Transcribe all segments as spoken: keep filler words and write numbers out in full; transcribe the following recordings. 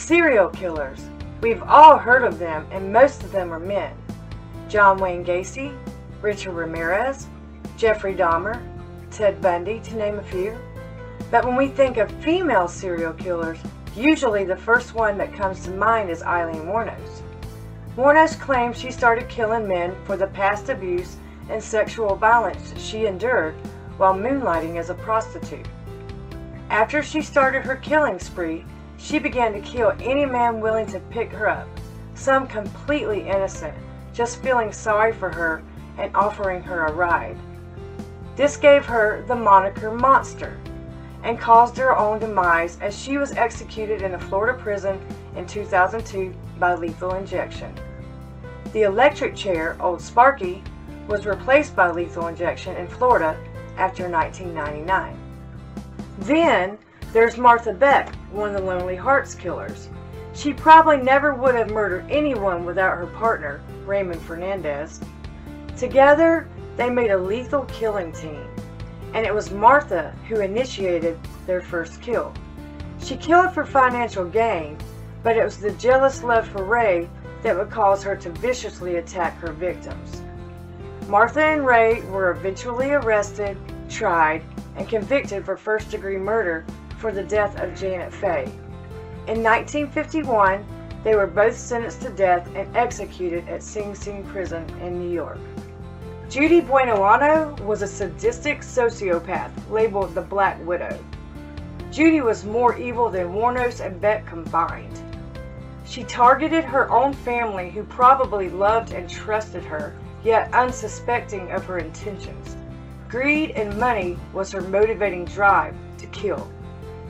Serial killers. We've all heard of them, and most of them are men. John Wayne Gacy, Richard Ramirez, Jeffrey Dahmer, Ted Bundy, to name a few. But when we think of female serial killers, usually the first one that comes to mind is Eileen Wuornos. Wuornos claims she started killing men for the past abuse and sexual violence she endured while moonlighting as a prostitute. After she started her killing spree, she began to kill any man willing to pick her up, some completely innocent, just feeling sorry for her and offering her a ride. This gave her the moniker Monster and caused her own demise, as she was executed in a Florida prison in two thousand two by lethal injection. The electric chair, Old Sparky, was replaced by lethal injection in Florida after nineteen ninety-nine. Then there's Martha Beck, one of the Lonely Hearts killers. She probably never would have murdered anyone without her partner, Raymond Fernandez. Together, they made a lethal killing team, and it was Martha who initiated their first kill. She killed for financial gain, but it was the jealous love for Ray that would cause her to viciously attack her victims. Martha and Ray were eventually arrested, tried, and convicted for first-degree murder for the death of Janet Faye. In nineteen fifty-one, they were both sentenced to death and executed at Sing Sing Prison in New York. Judy Buenoano was a sadistic sociopath labeled the Black Widow. Judy was more evil than Wuornos and Beck combined. She targeted her own family, who probably loved and trusted her, yet unsuspecting of her intentions. Greed and money was her motivating drive to kill.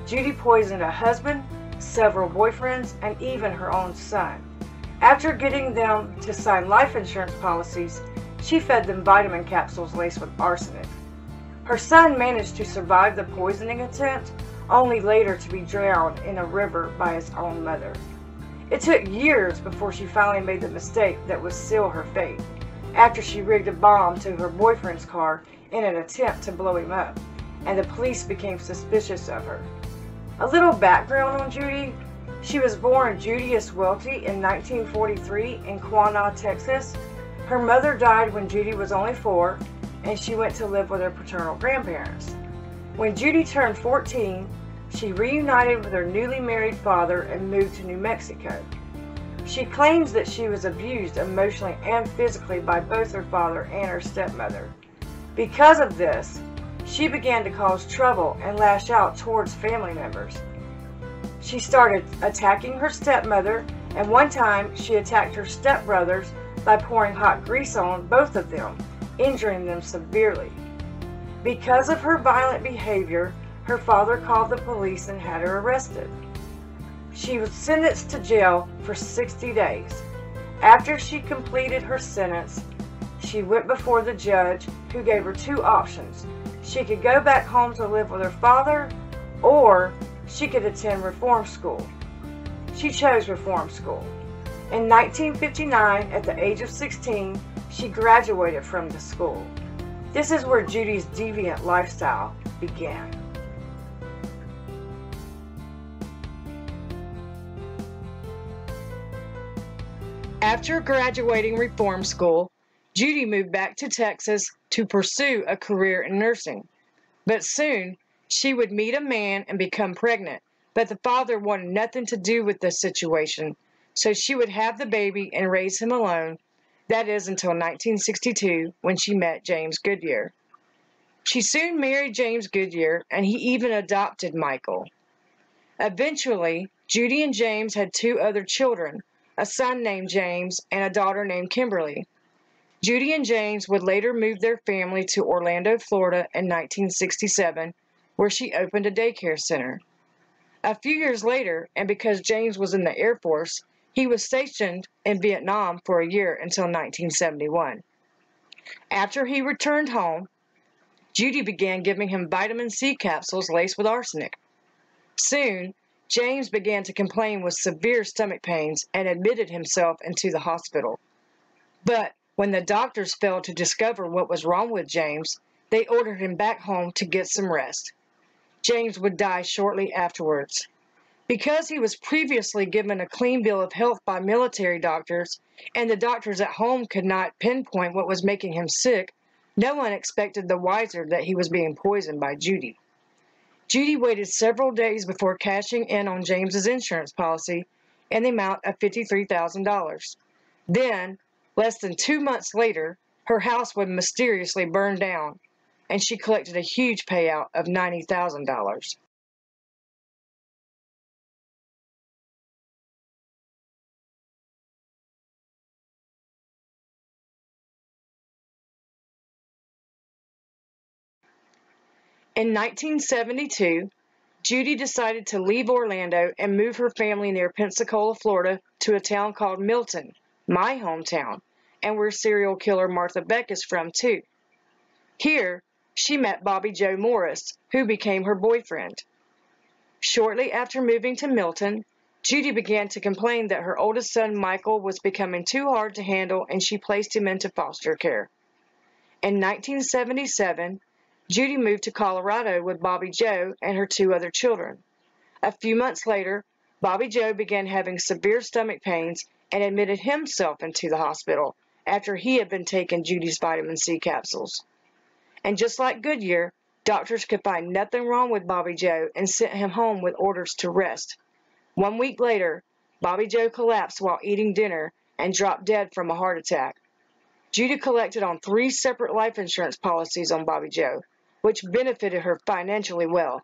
Judy poisoned a husband, several boyfriends, and even her own son. After getting them to sign life insurance policies, she fed them vitamin capsules laced with arsenic. Her son managed to survive the poisoning attempt, only later to be drowned in a river by his own mother. It took years before she finally made the mistake that would seal her fate, after she rigged a bomb to her boyfriend's car in an attempt to blow him up, and the police became suspicious of her. A little background on Judy. She was born Judias Welty in nineteen forty-three in Quanah, Texas. Her mother died when Judy was only four, and she went to live with her paternal grandparents. When Judy turned fourteen, she reunited with her newly married father and moved to New Mexico. She claims that she was abused emotionally and physically by both her father and her stepmother. Because of this, she began to cause trouble and lash out towards family members. She started attacking her stepmother, and one time she attacked her stepbrothers by pouring hot grease on both of them, injuring them severely. Because of her violent behavior, her father called the police and had her arrested. She was sentenced to jail for sixty days. After she completed her sentence, she went before the judge, who gave her two options. She could go back home to live with her father, or she could attend reform school. She chose reform school. In nineteen fifty-nine, at the age of sixteen, she graduated from the school. This is where Judy's deviant lifestyle began. After graduating reform school, Judy moved back to Texas to pursue a career in nursing. But soon, she would meet a man and become pregnant, but the father wanted nothing to do with the situation. So she would have the baby and raise him alone, that is until nineteen sixty-two, when she met James Goodyear. She soon married James Goodyear, and he even adopted Michael. Eventually, Judy and James had two other children, a son named James and a daughter named Kimberly. Judy and James would later move their family to Orlando, Florida in nineteen sixty-seven, where she opened a daycare center. A few years later, and because James was in the Air Force, he was stationed in Vietnam for a year until nineteen seventy-one. After he returned home, Judy began giving him vitamin C capsules laced with arsenic. Soon, James began to complain with severe stomach pains and admitted himself into the hospital. But when the doctors failed to discover what was wrong with James, they ordered him back home to get some rest. James would die shortly afterwards. Because he was previously given a clean bill of health by military doctors, and the doctors at home could not pinpoint what was making him sick, no one expected the wiser that he was being poisoned by Judy. Judy waited several days before cashing in on James's insurance policy in the amount of fifty-three thousand dollars. Then, less than two months later, her house was mysteriously burned down, and she collected a huge payout of ninety thousand dollars. In nineteen seventy-two, Judy decided to leave Orlando and move her family near Pensacola, Florida, to a town called Milton, my hometown, and where serial killer Martha Beck is from, too. Here, she met Bobby Joe Morris, who became her boyfriend. Shortly after moving to Milton, Judy began to complain that her oldest son, Michael, was becoming too hard to handle, and she placed him into foster care. In nineteen seventy-seven, Judy moved to Colorado with Bobby Joe and her two other children. A few months later, Bobby Joe began having severe stomach pains and admitted himself into the hospital after he had been taking Judy's vitamin C capsules. And just like Goodyear, doctors could find nothing wrong with Bobby Joe and sent him home with orders to rest. One week later, Bobby Joe collapsed while eating dinner and dropped dead from a heart attack. Judy collected on three separate life insurance policies on Bobby Joe, which benefited her financially well.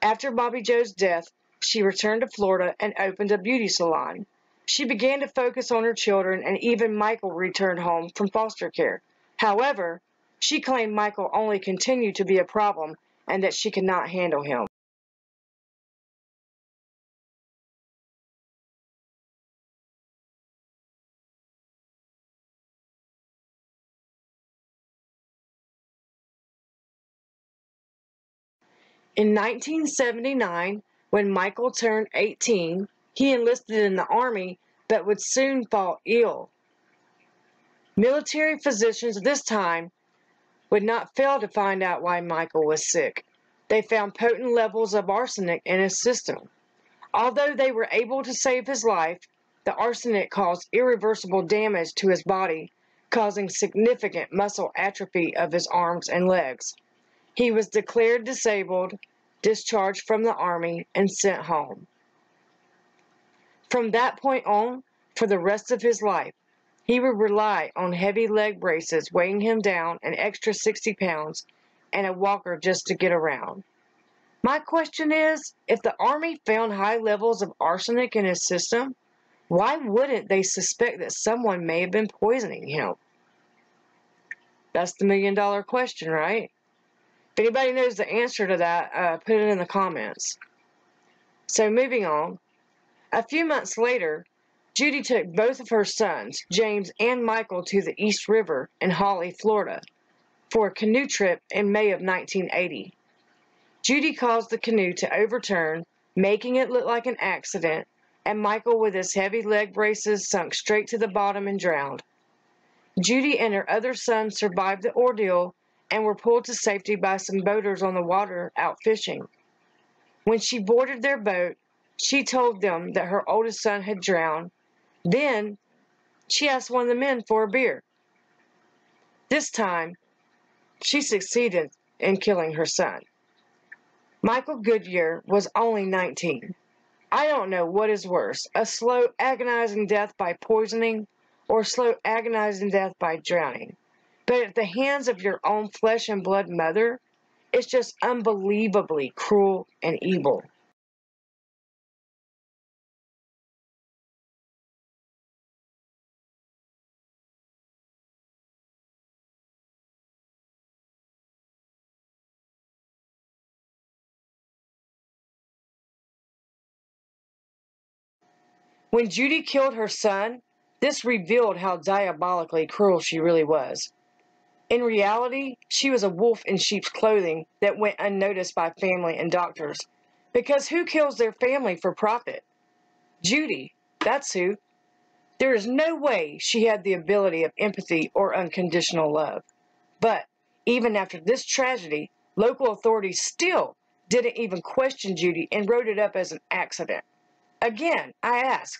After Bobby Joe's death, she returned to Florida and opened a beauty salon. She began to focus on her children, and even Michael returned home from foster care. However, she claimed Michael only continued to be a problem and that she could not handle him. In nineteen seventy-nine, when Michael turned eighteen, he enlisted in the Army but would soon fall ill. Military physicians this time would not fail to find out why Michael was sick. They found potent levels of arsenic in his system. Although they were able to save his life, the arsenic caused irreversible damage to his body, causing significant muscle atrophy of his arms and legs. He was declared disabled, discharged from the Army, and sent home. From that point on, for the rest of his life, he would rely on heavy leg braces weighing him down an extra sixty pounds and a walker just to get around. My question is, if the Army found high levels of arsenic in his system, why wouldn't they suspect that someone may have been poisoning him? That's the million-dollar question, right? If anybody knows the answer to that, uh, put it in the comments. So moving on. A few months later, Judy took both of her sons, James and Michael, to the East River in Hawley, Florida, for a canoe trip in May of nineteen eighty. Judy caused the canoe to overturn, making it look like an accident, and Michael, with his heavy leg braces, sunk straight to the bottom and drowned. Judy and her other son survived the ordeal and were pulled to safety by some boaters on the water out fishing. When she boarded their boat, she told them that her oldest son had drowned. Then, she asked one of the men for a beer. This time, she succeeded in killing her son. Michael Goodyear was only nineteen. I don't know what is worse, a slow, agonizing death by poisoning or slow, agonizing death by drowning. But at the hands of your own flesh and blood mother, it's just unbelievably cruel and evil. When Judy killed her son, this revealed how diabolically cruel she really was. In reality, she was a wolf in sheep's clothing that went unnoticed by family and doctors. Because who kills their family for profit? Judy, that's who. There is no way she had the ability of empathy or unconditional love. But even after this tragedy, local authorities still didn't even question Judy and wrote it up as an accident. Again, I ask,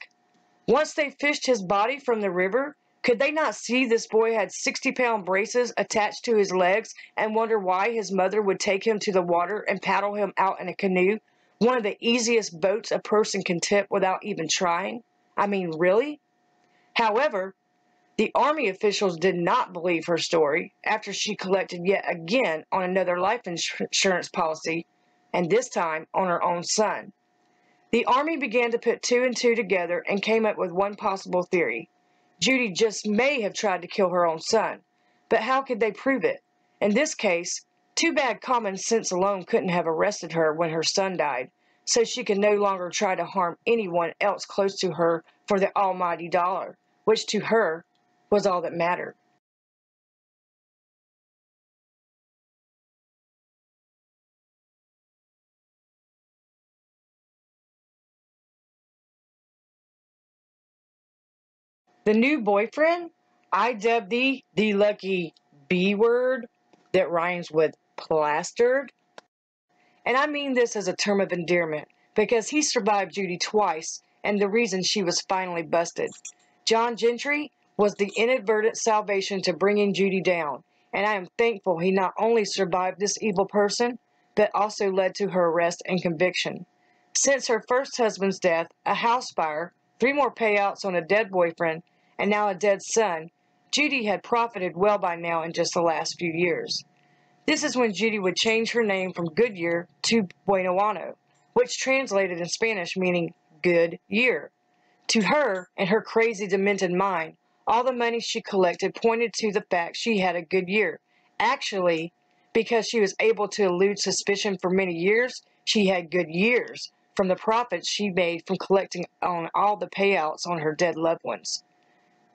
once they fished his body from the river, could they not see this boy had sixty-pound braces attached to his legs and wonder why his mother would take him to the water and paddle him out in a canoe, one of the easiest boats a person can tip without even trying? I mean, really? However, the Army officials did not believe her story after she collected yet again on another life insurance policy, and this time on her own son. The Army began to put two and two together and came up with one possible theory. Judy just may have tried to kill her own son, but how could they prove it? In this case, too bad common sense alone couldn't have arrested her when her son died, so she could no longer try to harm anyone else close to her for the almighty dollar, which to her was all that mattered. The new boyfriend, I dubbed thee the lucky B word that rhymes with plastered. And I mean this as a term of endearment because he survived Judy twice and the reason she was finally busted. John Gentry was the inadvertent salvation to bringing Judy down, and I am thankful he not only survived this evil person, but also led to her arrest and conviction. Since her first husband's death, a house fire, three more payouts on a dead boyfriend, and now a dead son, Judy had profited well by now in just the last few years. This is when Judy would change her name from Goodyear to Buenoano, which translated in Spanish meaning good year. To her, and her crazy, demented mind, all the money she collected pointed to the fact she had a good year. Actually, because she was able to elude suspicion for many years, she had good years from the profits she made from collecting on all the payouts on her dead loved ones.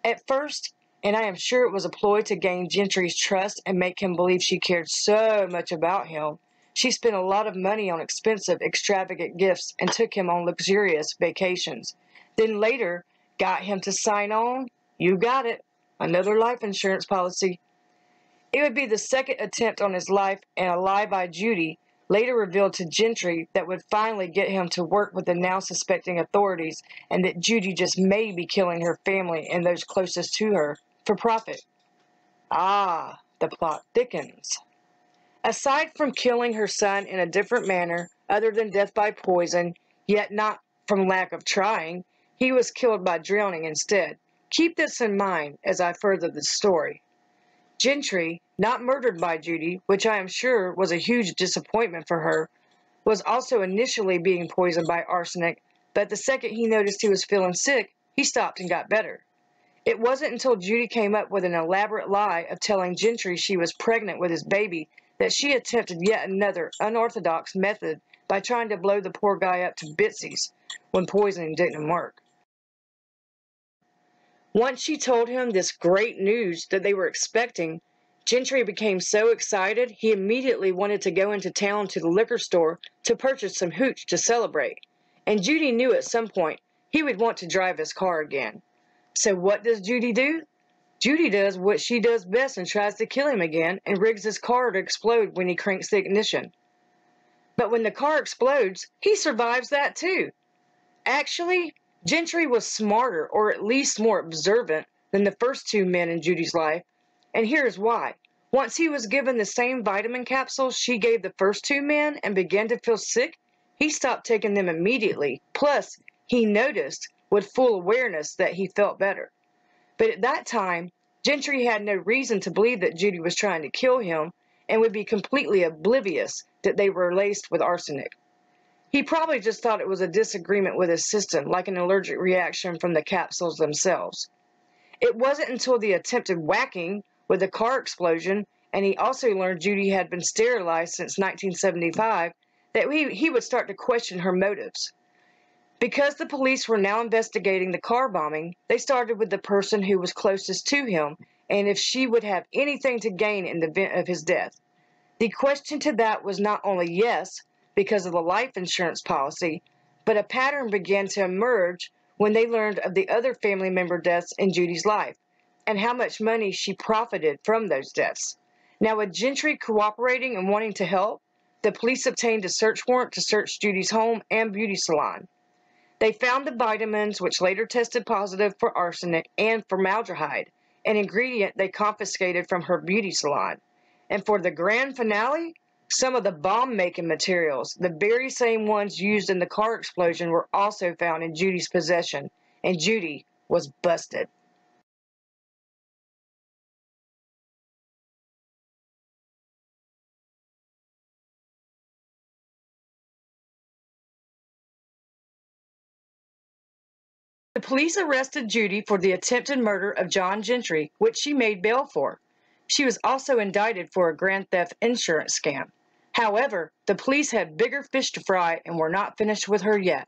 At first, and I am sure it was a ploy to gain Gentry's trust and make him believe she cared so much about him, she spent a lot of money on expensive, extravagant gifts and took him on luxurious vacations. Then later, got him to sign on, you got it, another life insurance policy. It would be the second attempt on his life, and a lie by Judy, later revealed to Gentry, that would finally get him to work with the now suspecting authorities, and that Judy just may be killing her family and those closest to her for profit. Ah, the plot thickens. Aside from killing her son in a different manner, other than death by poison, yet not from lack of trying, he was killed by drowning instead. Keep this in mind as I further the story. Gentry, not murdered by Judy, which I am sure was a huge disappointment for her, was also initially being poisoned by arsenic, but the second he noticed he was feeling sick, he stopped and got better. It wasn't until Judy came up with an elaborate lie of telling Gentry she was pregnant with his baby that she attempted yet another unorthodox method by trying to blow the poor guy up to bitsies when poisoning didn't work. Once she told him this great news that they were expecting, Gentry became so excited he immediately wanted to go into town to the liquor store to purchase some hooch to celebrate, and Judy knew at some point he would want to drive his car again. So what does Judy do? Judy does what she does best and tries to kill him again and rigs his car to explode when he cranks the ignition. But when the car explodes, he survives that too. Actually, Gentry was smarter, or at least more observant, than the first two men in Judy's life, and here's why. Once he was given the same vitamin capsules she gave the first two men and began to feel sick, he stopped taking them immediately. Plus, he noticed, with full awareness, that he felt better. But at that time, Gentry had no reason to believe that Judy was trying to kill him and would be completely oblivious that they were laced with arsenic. He probably just thought it was a disagreement with his system, like an allergic reaction from the capsules themselves. It wasn't until the attempted whacking with the car explosion, and he also learned Judy had been sterilized since nineteen seventy-five, that he, he would start to question her motives. Because the police were now investigating the car bombing, they started with the person who was closest to him, and if she would have anything to gain in the event of his death. The question to that was not only yes, because of the life insurance policy, but a pattern began to emerge when they learned of the other family member deaths in Judy's life, and how much money she profited from those deaths. Now, with Gentry cooperating and wanting to help, the police obtained a search warrant to search Judy's home and beauty salon. They found the vitamins, which later tested positive for arsenic and formaldehyde, an ingredient they confiscated from her beauty salon. And for the grand finale, some of the bomb-making materials, the very same ones used in the car explosion, were also found in Judy's possession, and Judy was busted. The police arrested Judy for the attempted murder of John Gentry, which she made bail for. She was also indicted for a grand theft insurance scam. However, the police had bigger fish to fry and were not finished with her yet.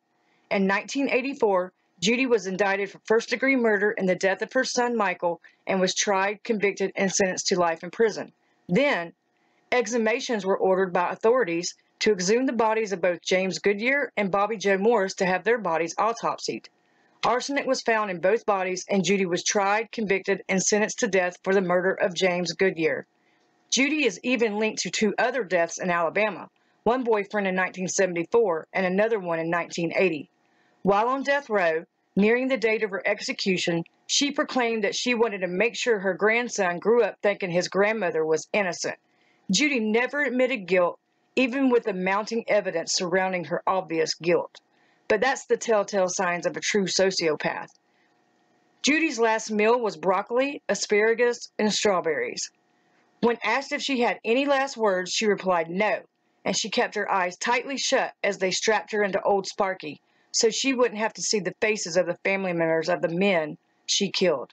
In nineteen eighty-four, Judy was indicted for first-degree murder in the death of her son Michael and was tried, convicted, and sentenced to life in prison. Then, exhumations were ordered by authorities to exhume the bodies of both James Goodyear and Bobby Joe Morris to have their bodies autopsied. Arsenic was found in both bodies, and Judy was tried, convicted, and sentenced to death for the murder of James Goodyear. Judy is even linked to two other deaths in Alabama, one boyfriend in nineteen seventy-four and another one in nineteen eighty. While on death row, nearing the date of her execution, she proclaimed that she wanted to make sure her grandson grew up thinking his grandmother was innocent. Judy never admitted guilt, even with the mounting evidence surrounding her obvious guilt. But that's the telltale signs of a true sociopath. Judy's last meal was broccoli, asparagus, and strawberries. When asked if she had any last words, she replied no, and she kept her eyes tightly shut as they strapped her into Old Sparky, so she wouldn't have to see the faces of the family members of the men she killed.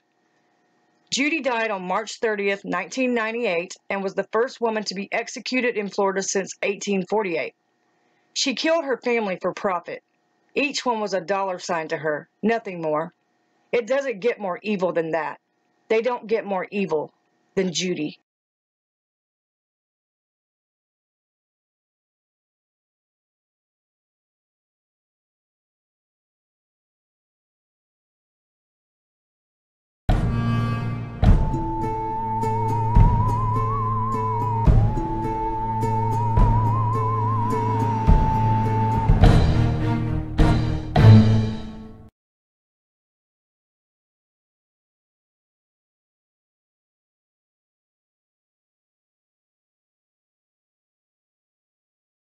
Judy died on March thirtieth, nineteen ninety-eight, and was the first woman to be executed in Florida since eighteen forty-eight. She killed her family for profit. Each one was a dollar sign to her, nothing more. It doesn't get more evil than that. They don't get more evil than Judy.